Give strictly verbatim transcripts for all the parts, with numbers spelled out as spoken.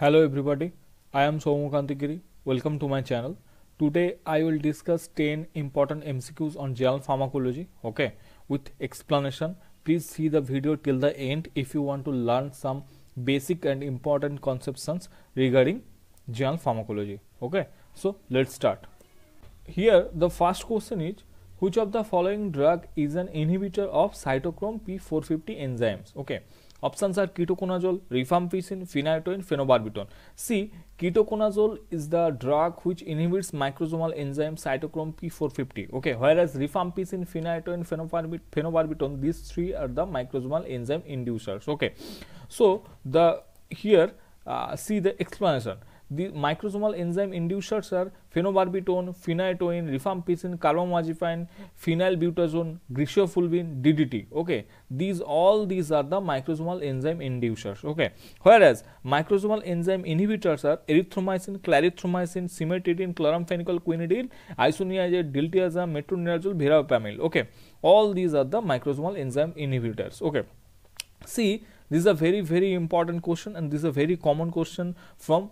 Hello everybody, I am Saumyakanti Giri. Welcome to my channel. Today I will discuss ten important M C Qs on general pharmacology, okay, with explanation. Please see the video till the end if you want to learn some basic and important conceptions regarding general pharmacology, okay. So let's start. Here the first question is, which of the following drug is an inhibitor of cytochrome P four fifty enzymes, okay. Options are ketoconazole, rifampicin, phenytoin, phenobarbital. See, ketoconazole is the drug which inhibits microsomal enzyme cytochrome P four fifty. Okay, whereas rifampicin, phenytoin, phenobarbit phenobarbital, these three are the microsomal enzyme inducers. Okay, so the here uh, see the explanation. The microsomal enzyme inducers are phenobarbitone, phenytoin, rifampicin, carbamazepine, phenylbutazone, griseofulvin, D D T. Okay, these all these are the microsomal enzyme inducers. Okay, whereas microsomal enzyme inhibitors are erythromycin, clarithromycin, cimetidine, chloramphenicol, quinidine, isoniazid, diltiazem, metoclopramide, verapamil. Okay, all these are the microsomal enzyme inhibitors. Okay, see, this is a very very important question and this is a very common question from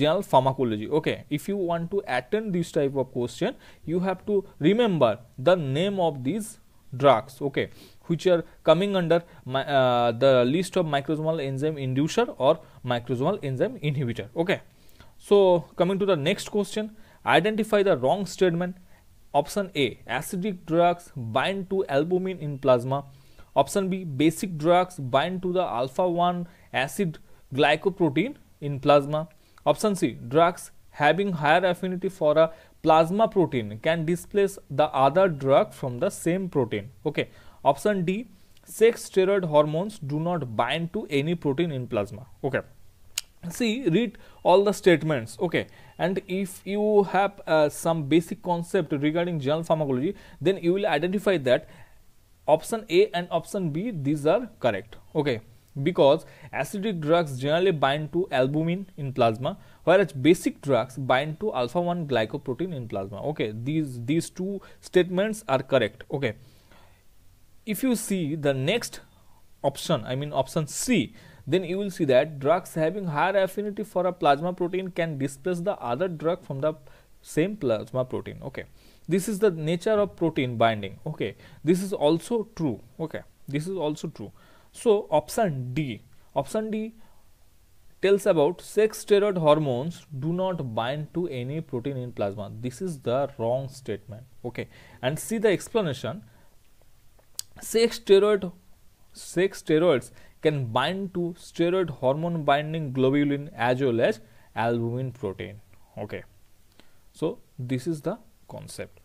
general pharmacology, okay. If you want to attend this type of question, you have to remember the name of these drugs, okay, which are coming under my, uh, the list of microsomal enzyme inducer or microsomal enzyme inhibitor, okay. So coming to the next question, identify the wrong statement. Option A, acidic drugs bind to albumin in plasma. Option B, basic drugs bind to the alpha one acid glycoprotein in plasma. Option C, drugs having higher affinity for a plasma protein can displace the other drug from the same protein. Okay. Option D, sex steroid hormones do not bind to any protein in plasma. Okay. See, read all the statements. Okay. And if you have uh, some basic concept regarding general pharmacology, then you will identify that option A and option B, these are correct. Okay. Because acidic drugs generally bind to albumin in plasma, whereas basic drugs bind to alpha one glycoprotein in plasma. Okay, these these two statements are correct. Okay, if you see the next option, I mean option C, then you will see that drugs having higher affinity for a plasma protein can displace the other drug from the same plasma protein. Okay, this is the nature of protein binding. Okay, this is also true. Okay, this is also true. So option D, option D tells about sex steroid hormones do not bind to any protein in plasma. This is the wrong statement. Okay, and see the explanation. Sex steroid, sex steroids can bind to steroid hormone binding globulin as well as albumin protein. Okay, so this is the concept.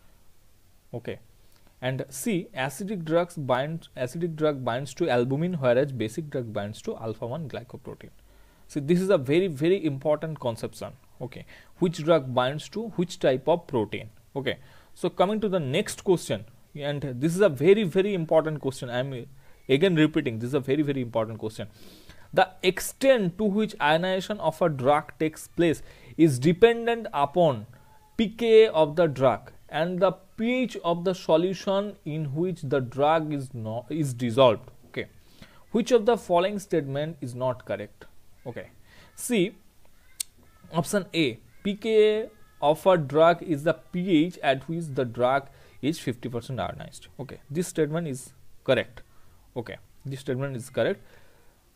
Okay. And C, acidic drugs bind acidic drug binds to albumin, whereas basic drug binds to alpha one glycoprotein. So this is a very very important conception. Okay, which drug binds to which type of protein? Okay, so coming to the next question, and this is a very very important question. I am again repeating, this is a very very important question. The extent to which ionization of a drug takes place is dependent upon pK of the drug and the pH of the solution in which the drug is not is dissolved. Okay, which of the following statement is not correct? Okay, see, option A, pK of a drug is the pH at which the drug is fifty percent ionized. Okay, this statement is correct. Okay, this statement is correct.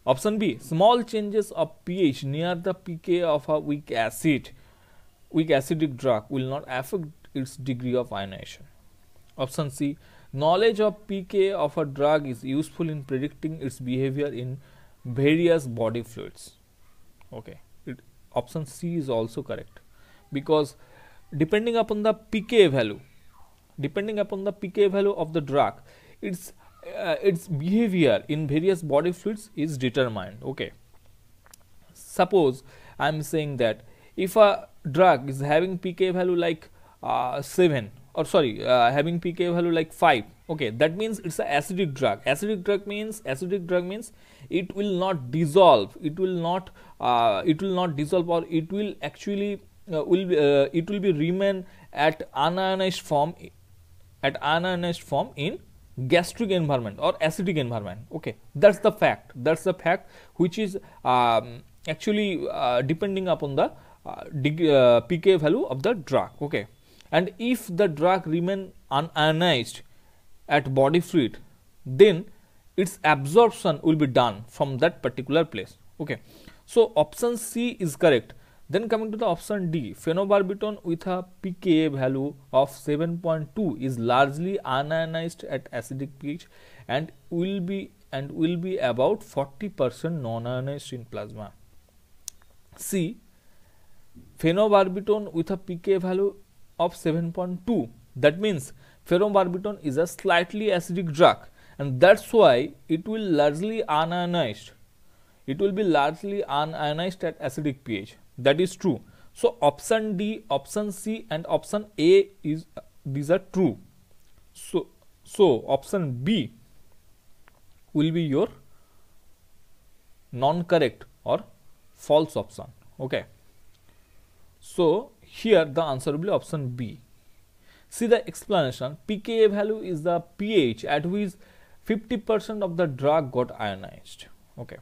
Option B, small changes of pH near the pK of a weak acid, weak acidic drug will not affect its degree of ionization. Option C, knowledge of pK of a drug is useful in predicting its behavior in various body fluids. Okay, it, option C is also correct, because depending upon the pK value, depending upon the pK value of the drug, its uh, its behavior in various body fluids is determined. Okay, suppose I am saying that if a drug is having pK value like Uh, seven or sorry uh, having pK value like five, okay, that means it's an acidic drug. Acidic drug means acidic drug means it will not dissolve, it will not uh, it will not dissolve, or it will actually uh, will be, uh, it will be remain at unionized form at unionized form in gastric environment or acidic environment. Okay, that's the fact, that's the fact which is um, actually uh, depending upon the uh, dig, uh, pK value of the drug, okay. And if the drug remain unionized at body fluid, then its absorption will be done from that particular place, okay. So option C is correct. Then coming to the option D, phenobarbitone with a pKa value of seven point two is largely unionized at acidic pH and will be and will be about forty percent non-ionized in plasma. C, phenobarbitone with a pKa value of seven point two, that means phenobarbitone is a slightly acidic drug and that's why it will largely unionized. It will be largely unionized at acidic pH. That is true. So option D, option C, and option A is uh, these are true. So so option B will be your non-correct or false option. Okay. So here the answer will be option B. See the explanation. pKa value is the pH at which fifty percent of the drug got ionized. Okay.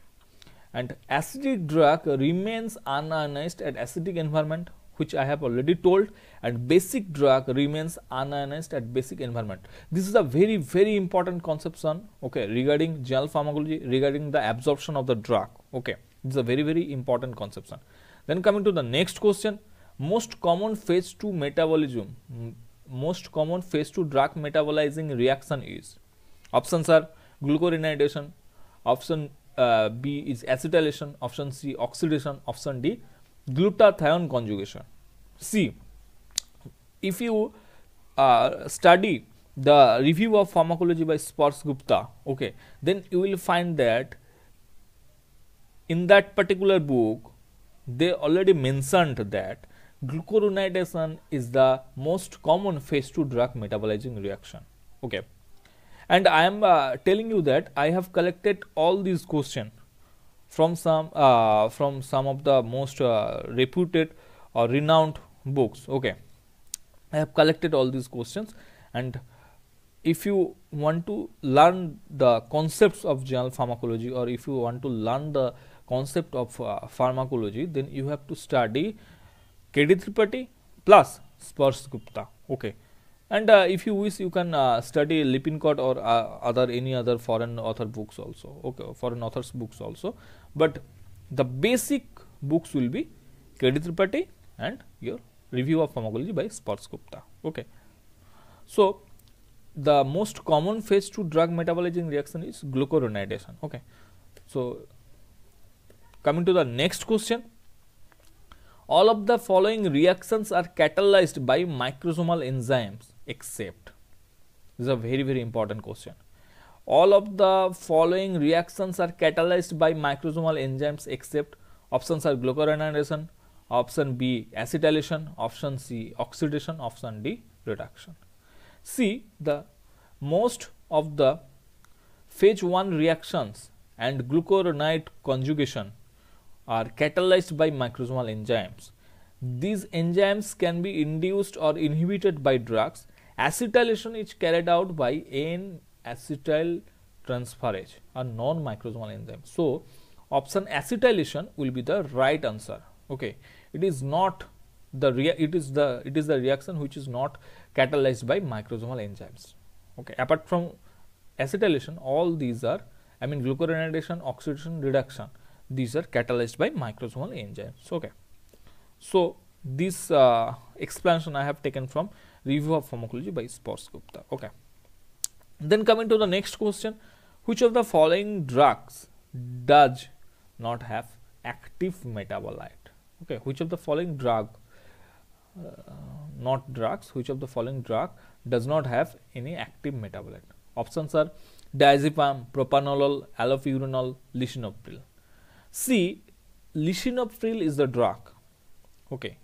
And acidic drug remains unionized at acidic environment, which I have already told, and basic drug remains unionized at basic environment. This is a very very important conception, okay, regarding general pharmacology, regarding the absorption of the drug, okay. This is a very very important conception. Then coming to the next question, most common phase two metabolism, most common phase two drug metabolizing reaction is, options are glucuronidation, option Uh, B is acetylation, option C oxidation, option D glutathione conjugation. See, if you uh, study the review of pharmacology by Sparsh Gupta, okay, then you will find that in that particular book they already mentioned that glucuronidation is the most common phase two drug metabolizing reaction, okay. And I am uh, telling you that I have collected all these questions from some uh, from some of the most uh, reputed or renowned books. Okay, I have collected all these questions, and if you want to learn the concepts of general pharmacology, or if you want to learn the concept of uh, pharmacology, then you have to study Kedi Tripathi plus Sparsh Gupta. Okay. And uh, if you wish, you can uh, study Lippincott or uh, other any other foreign author books also, okay, foreign authors books also. But the basic books will be Kedi Tripathi and your review of pharmacology by Sparsh Gupta, okay. So the most common phase two drug metabolizing reaction is glucuronidation, okay. So coming to the next question. All of the following reactions are catalyzed by microsomal enzymes except, this is a very very important question. All of the following reactions are catalyzed by microsomal enzymes except, options are glucuronidation, option B acetylation, option C oxidation, option D reduction. See, the most of the phase one reactions and glucuronide conjugation are catalyzed by microsomal enzymes. These enzymes can be induced or inhibited by drugs. Acetylation is carried out by N acetyl transferase, a non-microsomal enzyme. So option acetylation will be the right answer. Okay, it is not the rea it is the it is the reaction which is not catalyzed by microsomal enzymes. Okay, apart from acetylation, all these are, I mean, glucuronidation, oxidation, reduction. These are catalyzed by microsomal enzymes, okay. So this uh, explanation I have taken from Review of Pharmacology by Sparsh Gupta, okay. Then coming to the next question, which of the following drugs does not have active metabolite? Okay, which of the following drug uh, not drugs which of the following drug does not have any active metabolite? Options are diazepam, propranolol, allopurinol, lisinopril. See, lisinopril is the drug, okay,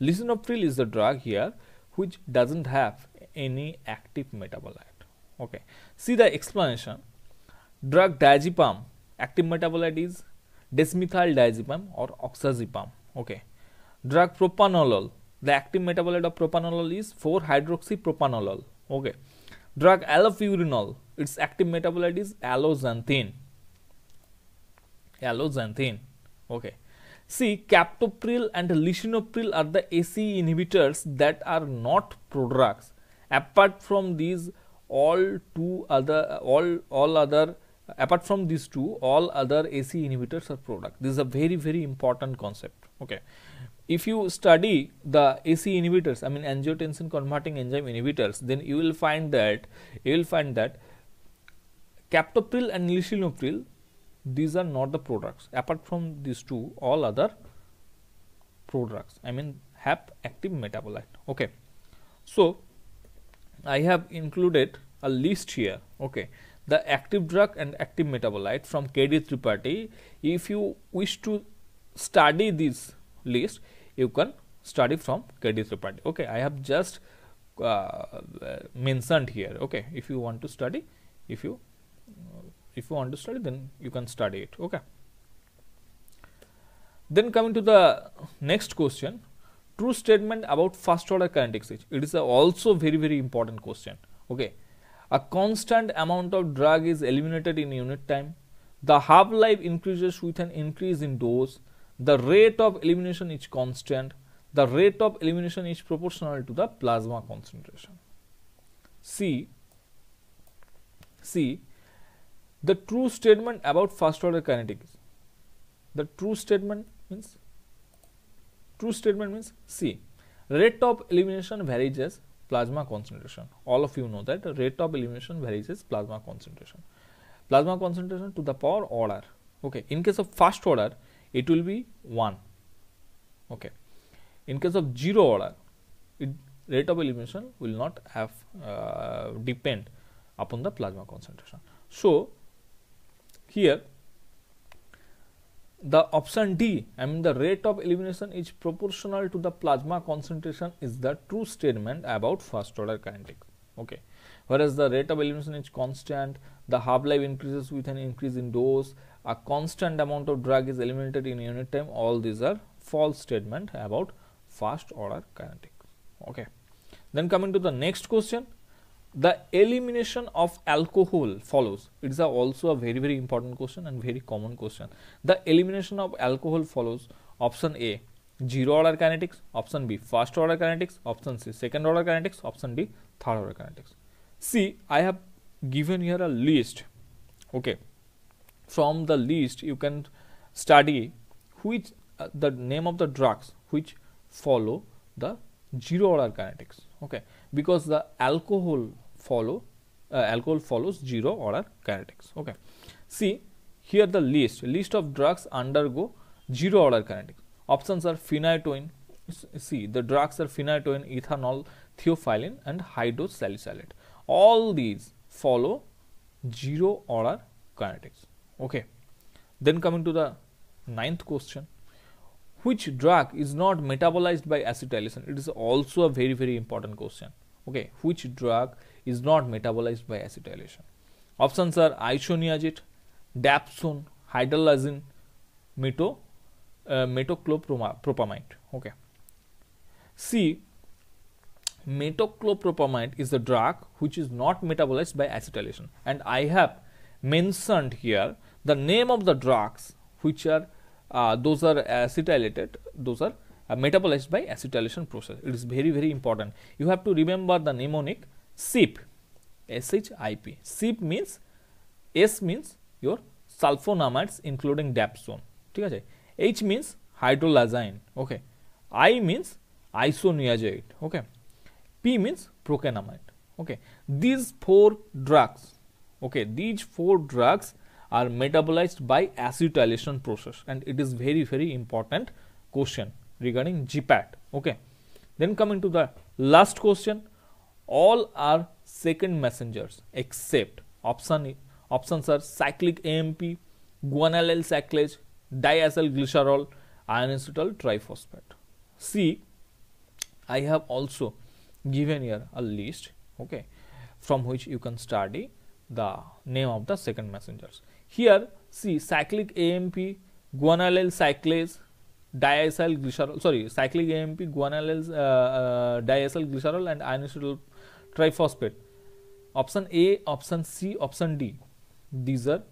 lisinopril is the drug here which doesn't have any active metabolite, okay. See the explanation, drug diazepam active metabolite is desmethyl diazepam or oxazepam, okay. Drug propranolol, the active metabolite of propranolol is four hydroxypropranolol, okay. Drug allopurinol, its active metabolite is alloxanthine. Alloxanthine, okay. See, captopril and lisinopril are the A C E inhibitors that are not prodrugs. Apart from these, all two other, all all other, apart from these two, all other A C E inhibitors are prodrugs. This is a very very important concept. Okay, if you study the A C E inhibitors, I mean angiotensin converting enzyme inhibitors, then you will find that you will find that captopril and lisinopril, these are not the prodrugs. Apart from these two, all other prodrugs, I mean have active metabolite. Okay, so I have included a list here. Okay, the active drug and active metabolite from Kedi Tripathi. If you wish to study this list, you can study from Kedi Tripathi. Okay, I have just uh, mentioned here. Okay, if you want to study, if you if you want to study, then you can study it. Okay. Then coming to the next question. True statement about first order current exchange. It is a also very very important question. Okay, a constant amount of drug is eliminated in unit time. The half life increases with an increase in dose. The rate of elimination is constant. The rate of elimination is proportional to the plasma concentration. See, see, the true statement about first order kinetics. The true statement means. True statement means C. Rate of elimination varies as plasma concentration. All of you know that rate of elimination varies as plasma concentration. Plasma concentration to the power order. Okay. In case of first order, it will be one. Okay. In case of zero order, it, rate of elimination will not have uh, depend upon the plasma concentration. So here, the option D, I mean the rate of elimination is proportional to the plasma concentration, is the true statement about first order kinetics. Okay, whereas the rate of elimination is constant, the half life increases with an increase in dose, a constant amount of drug is eliminated in unit time. All these are false statement about first order kinetics. Okay, then coming to the next question. The elimination of alcohol follows. It is a also a very very important question and very common question. The elimination of alcohol follows. Option A, zero order kinetics. Option B, first order kinetics. Option C, second order kinetics. Option D, third order kinetics. See, I have given here a list. Okay, from the list you can study which uh, the name of the drugs which follow the zero order kinetics. Okay, because the alcohol follow uh, alcohol follows zero order kinetics. Okay, see here the list list of drugs undergo zero order kinetics. Options are phenytoin. See, the drugs are phenytoin, ethanol, theophylline and high dose salicylate. All these follow zero order kinetics. Okay, then coming to the ninth question. Which drug is not metabolized by acetylation? It is also a very very important question. Okay, which drug is not metabolized by acetylation? Options are isoniazid, dapsone, hydralazine, meto, uh, metoclopramide. Okay, see, metoclopramide is the drug which is not metabolized by acetylation, and I have mentioned here the name of the drugs which are Uh, those are acetylated, those are uh, metabolized by acetylation process. It is very very important. You have to remember the mnemonic S H I P, S H I P. S H I P means, S means your sulfonamides including dapsone. H means hydrolazine. Okay. I means isoniazid. Okay. P means procainamide. Okay. These four drugs. Okay. These four drugs are metabolized by acetylation process, and it is very very important question regarding G P A T. Okay, then coming to the last question. All are second messengers except option. Options are cyclic A M P, guanylyl cyclase, diacylglycerol, inositol triphosphate. See, I have also given here a list. Okay, from which you can study the name of the second messengers. Here, see, cyclic A M P, guanylyl cyclase, diacylglycerol, sorry, cyclic A M P, guanylyl uh, uh, diacylglycerol and inositol triphosphate. Option A, option C, option D, these are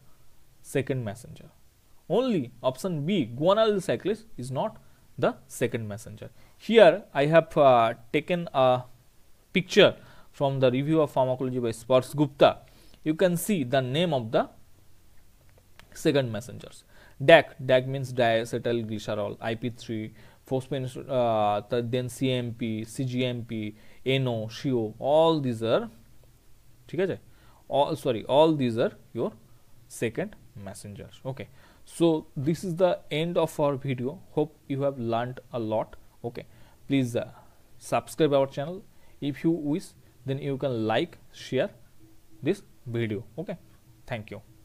second messenger. Only option B, guanylyl cyclase, is not the second messenger. Here I have uh, taken a picture from the review of pharmacology by Sparsh Gupta. You can see the name of the second messengers. D A C, D A C means diacylglycerol, I P three, phosphine, uh, then C M P, C G M P, N O, C O, all these are, all, sorry, all these are your second messengers. Okay. So, this is the end of our video. Hope you have learnt a lot. Okay. Please uh, subscribe our channel. If you wish, then you can like, share this video. Okay. Thank you.